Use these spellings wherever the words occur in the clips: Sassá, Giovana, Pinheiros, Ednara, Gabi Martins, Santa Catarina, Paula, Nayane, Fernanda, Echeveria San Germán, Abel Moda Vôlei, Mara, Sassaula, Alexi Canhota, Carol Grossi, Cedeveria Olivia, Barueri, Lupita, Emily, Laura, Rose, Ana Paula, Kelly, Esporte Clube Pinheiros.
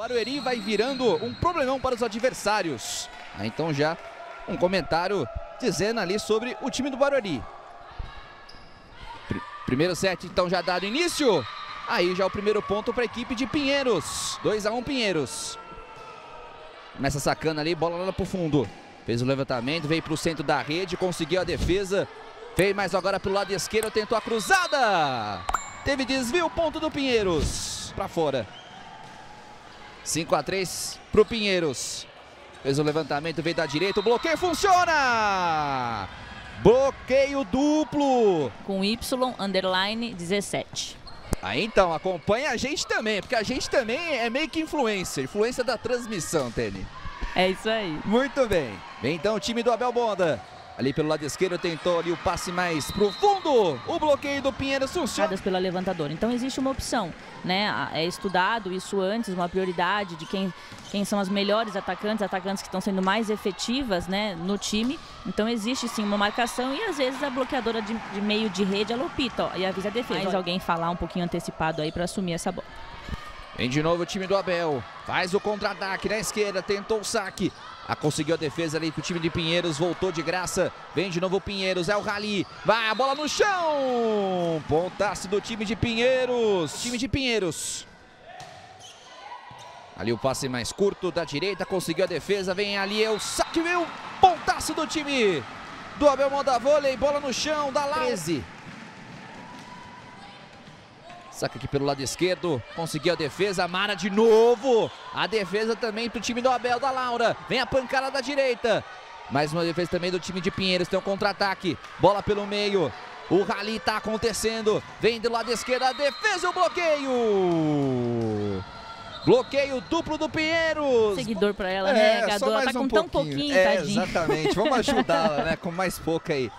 Barueri vai virando um problemão para os adversários. Aí então já um comentário dizendo ali sobre o time do Barueri. Primeiro set então já dado início. Aí já o primeiro ponto para a equipe de Pinheiros. 2 a 1 Pinheiros. Começa sacando ali, bola lá pro fundo. Fez o levantamento, veio para o centro da rede, conseguiu a defesa. Fez mais agora pelo lado esquerdo, tentou a cruzada. Teve desvio, ponto do Pinheiros. Para fora. 5 a 3 para o Pinheiros. Fez o levantamento, veio da direita, o bloqueio funciona! Bloqueio duplo! Com Y_17. Aí então, acompanha a gente também, porque a gente também é meio que influencer. Influência da transmissão, Tene. É isso aí. Muito bem. Vem então o time do Abel Moda. Ali pelo lado esquerdo tentou ali o passe mais profundo. O bloqueio do Pinheiros funciona. Pela levantadora. Então existe uma opção, né? É estudado isso antes, uma prioridade de quem são as melhores atacantes que estão sendo mais efetivas, né, no time. Então existe sim uma marcação e às vezes a bloqueadora de meio de rede, a Lupita, ó, e avisa a defesa. Mas alguém falar um pouquinho antecipado aí para assumir essa bola. Vem de novo o time do Abel. Faz o contra-ataque na esquerda, tentou o saque. Conseguiu a defesa ali que o time de Pinheiros voltou de graça. Vem de novo o Pinheiros, é o rally. Vai, a bola no chão. Pontaço do time de Pinheiros. Time de Pinheiros. Ali o passe mais curto da direita, conseguiu a defesa. Vem ali, é o saque, veio o pontaço do time do Abel Moda Vôlei. Bola no chão da Laura. 13. Saca aqui pelo lado esquerdo, conseguiu a defesa, Mara de novo, a defesa também pro time do Abel, da Laura, vem a pancada da direita, mais uma defesa também do time de Pinheiros, tem um contra-ataque, bola pelo meio, o rally tá acontecendo, vem do lado esquerdo, a defesa, o bloqueio! Bloqueio duplo do Pinheiros. Seguidor pra ela, né, Gadu, ela tá com tão pouquinho, tadinho. Exatamente, vamos ajudá-la, né, com mais pouco aí.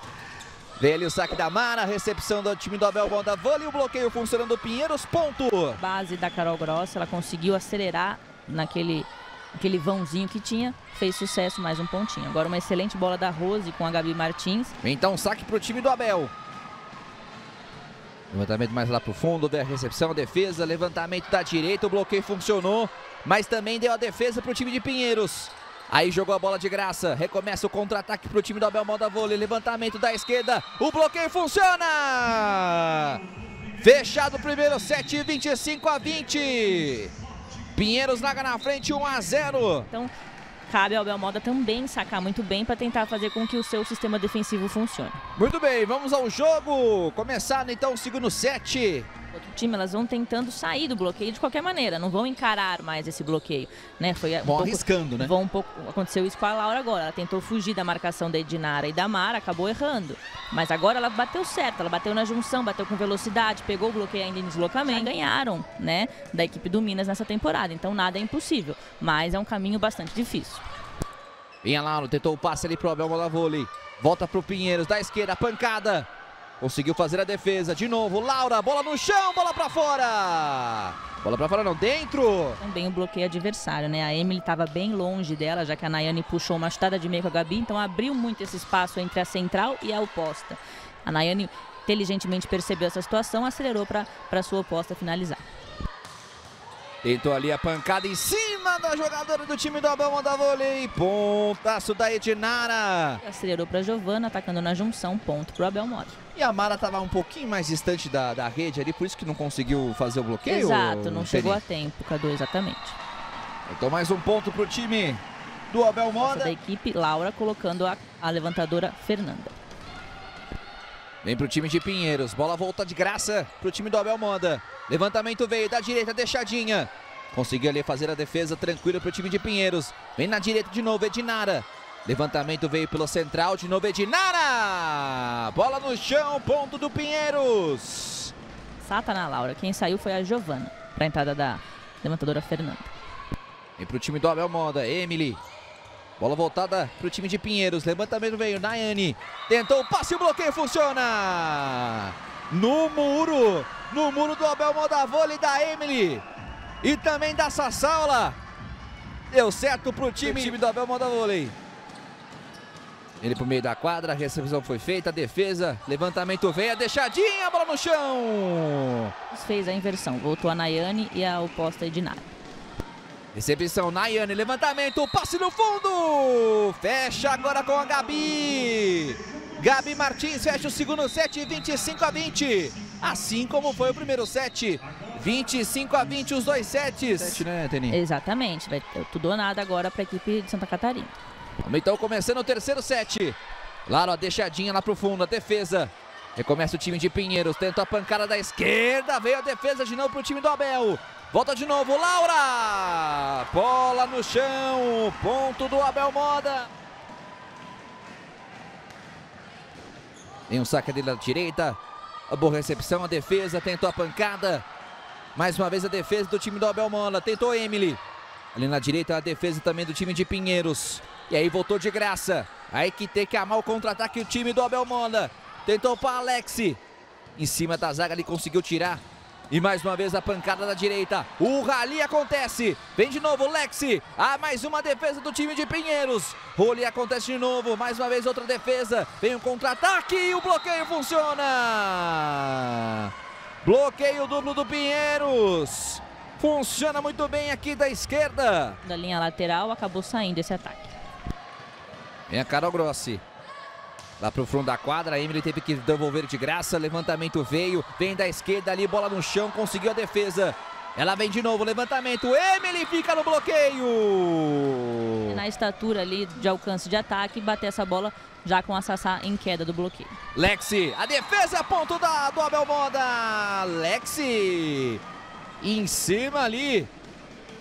Vem ali o saque da Mara, recepção do time do Abel Moda Vôlei, o bloqueio funcionando, Pinheiros, ponto. Base da Carol Grossi, ela conseguiu acelerar naquele vãozinho que tinha, fez sucesso, mais um pontinho. Agora uma excelente bola da Rose com a Gabi Martins. Então saque para o time do Abel. Levantamento mais lá para o fundo, da recepção, defesa, levantamento da direita, o bloqueio funcionou, mas também deu a defesa para o time de Pinheiros. Aí jogou a bola de graça, recomeça o contra-ataque para o time do Abel Moda Vôlei, levantamento da esquerda, o bloqueio funciona! Fechado o primeiro set, 25 a 20. Pinheiros larga na frente, 1 a 0. Então cabe ao Abel Moda também sacar muito bem para tentar fazer com que o seu sistema defensivo funcione. Muito bem, vamos ao jogo, começando então o segundo set. Outro time, elas vão tentando sair do bloqueio de qualquer maneira, não vão encarar mais esse bloqueio, né? Vão arriscando, né? Aconteceu isso com a Laura agora, ela tentou fugir da marcação da Ednara e da Mara, acabou errando. Mas agora ela bateu certo, ela bateu na junção, bateu com velocidade, pegou o bloqueio ainda em deslocamento. Já ganharam, né, da equipe do Minas nessa temporada, então nada é impossível, mas é um caminho bastante difícil. Vem a Laura, tentou o passe ali pro Abel Moda Vôlei, volta pro Pinheiros, da esquerda, pancada. Conseguiu fazer a defesa, de novo, Laura, bola no chão, bola pra fora! Bola pra fora não, dentro! Também o bloqueio adversário, né? A Emily estava bem longe dela, já que a Nayane puxou uma chutada de meio com a Gabi, então abriu muito esse espaço entre a central e a oposta. A Nayane inteligentemente percebeu essa situação, acelerou pra sua oposta finalizar. Tentou ali a pancada em cima da jogadora do time do Abel Moda Vôlei. Pontaço da Ednara. Acelerou para Giovana, atacando na junção, ponto para o Abel Moda. E a Mara estava um pouquinho mais distante da rede ali, por isso que não conseguiu fazer o bloqueio. Exato, não chegou a tempo, Cadu, exatamente. Então mais um ponto para o time do Abel Moda. Da equipe, Laura colocando a levantadora Fernanda. Vem para o time de Pinheiros, bola volta de graça para o time do Abel Moda. Levantamento veio da direita, deixadinha. Conseguiu ali fazer a defesa tranquila para o time de Pinheiros. Vem na direita de novo, Ednara. Levantamento veio pela central, de novo Ednara. Bola no chão, ponto do Pinheiros. Sata na Laura, quem saiu foi a Giovana, para a entrada da levantadora Fernanda. Vem para o time do Abel Moda, Emily. Bola voltada para o time de Pinheiros, levantamento veio, Nayane. Tentou o passe e o bloqueio funciona. No muro do Abel Moda Vôlei, da Emily e também da Sassaula. Deu certo pro time do Abel Moda Vôlei. Ele pro meio da quadra, a recepção foi feita, a defesa, levantamento veio, a deixadinha, bola no chão. Fez a inversão, voltou a Nayane e a oposta Ednara. Recepção, Nayane, levantamento, passe no fundo. Fecha agora com a Gabi. Gabi Martins fecha o segundo set, 25-20. Assim como foi o primeiro set, 25-20 os dois sets. Sete, né, Teninho? Exatamente, vai tudo ou nada agora para a equipe de Santa Catarina. Então começando o terceiro set. Lara, ó, deixadinha lá pro fundo, a defesa. Recomeça o time de Pinheiros, tenta a pancada da esquerda, veio a defesa de novo pro time do Abel. Volta de novo, Laura! Bola no chão, ponto do Abel Moda. Tem um saque dele da direita, a boa recepção, a defesa, tentou a pancada. Mais uma vez a defesa do time do Abel Moda, tentou Emily. Ali na direita a defesa também do time de Pinheiros. E aí voltou de graça, aí que tem que amar o contra-ataque o time do Abel Moda. Tentou para Alexi, em cima da zaga ele conseguiu tirar. E mais uma vez a pancada da direita. O rally acontece. Vem de novo o Lexi. Ah, mais uma defesa do time de Pinheiros. Rally acontece de novo. Mais uma vez outra defesa. Vem um contra-ataque e o bloqueio funciona. Bloqueio duplo do Pinheiros. Funciona muito bem aqui da esquerda. Da linha lateral acabou saindo esse ataque. Vem a Carol Grossi. Lá pro fundo da quadra, a Emily teve que devolver de graça, levantamento veio, vem da esquerda ali, bola no chão, conseguiu a defesa. Ela vem de novo, levantamento, Emily fica no bloqueio! Na estatura ali de alcance de ataque, bater essa bola já com a Sassá em queda do bloqueio. Lexi, a defesa, ponto do Abel Moda! Lexi, em cima ali,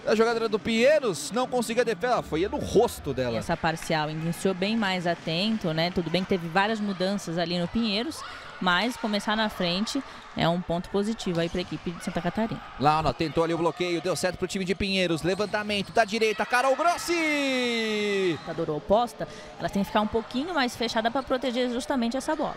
a jogadora do Pinheiros não conseguia defender, foi no rosto dela. E essa parcial iniciou bem mais atento, né? Tudo bem que teve várias mudanças ali no Pinheiros, mas começar na frente é um ponto positivo aí para a equipe de Santa Catarina. Laura tentou ali o bloqueio, deu certo para o time de Pinheiros. Levantamento da direita, Carol Grossi! A jogadora oposta, ela tem que ficar um pouquinho mais fechada para proteger justamente essa bola.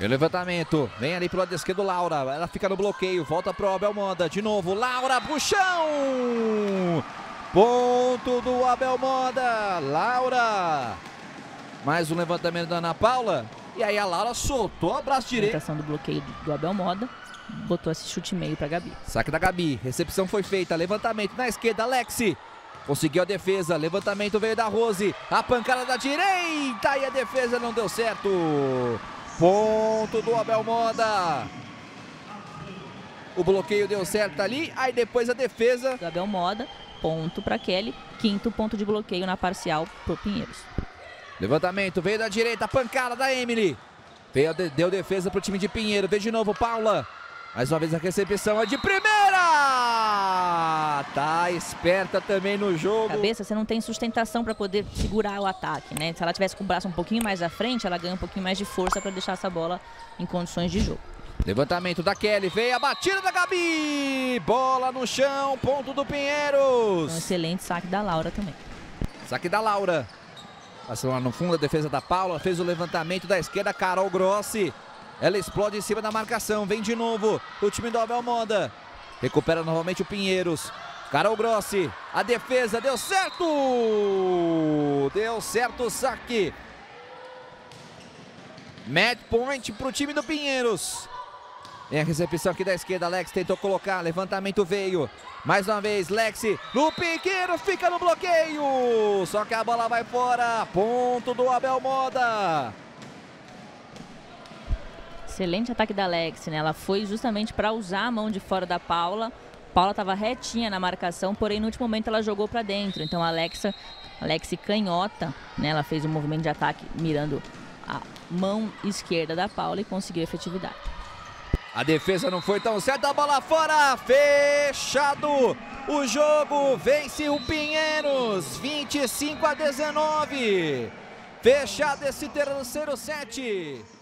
E o levantamento, vem ali pro lado esquerdo Laura, ela fica no bloqueio, volta pro Abel Moda, de novo, Laura, puxão! Ponto do Abel Moda, Laura! Mais um levantamento da Ana Paula, e aí a Laura soltou a braço direito. Tentação do bloqueio do Abel Moda, botou esse chute meio pra Gabi. Saque da Gabi, recepção foi feita, levantamento na esquerda, Alexi. Conseguiu a defesa, levantamento veio da Rose, a pancada da direita e a defesa não deu certo. Ponto do Abel Moda. O bloqueio deu certo ali, aí depois a defesa. Do Abel Moda, ponto para Kelly. Quinto ponto de bloqueio na parcial pro Pinheiros. Levantamento, veio da direita, pancada da Emily. Deu defesa pro time de Pinheiro. Veio de novo, Paula. Mais uma vez a recepção é de primeira! Tá esperta também no jogo. Cabeça, você não tem sustentação para poder segurar o ataque, né? Se ela tivesse com o braço um pouquinho mais à frente, ela ganha um pouquinho mais de força para deixar essa bola em condições de jogo. Levantamento da Kelly, veio a batida da Gabi! Bola no chão, ponto do Pinheiros! Um excelente saque da Laura também. Saque da Laura. Passou lá no fundo, a defesa da Paula, fez o levantamento da esquerda, Carol Grossi. Ela explode em cima da marcação, vem de novo o time do Abel Moda. Recupera novamente o Pinheiros. Carol Grossi, a defesa, deu certo! Deu certo o saque. Match point para o time do Pinheiros. Tem a recepção aqui da esquerda, Alex tentou colocar, levantamento veio. Mais uma vez, Lexi, no Pinheiro, fica no bloqueio. Só que a bola vai fora, ponto do Abel Moda. Excelente ataque da Alexi, né? Ela foi justamente para usar a mão de fora da Paula. Paula estava retinha na marcação, porém no último momento ela jogou para dentro. Então a Alexi Canhota, né? Ela fez um movimento de ataque mirando a mão esquerda da Paula e conseguiu efetividade. A defesa não foi tão certa, a bola fora, fechado o jogo, vence o Pinheiros, 25-19. Fechado esse terceiro set.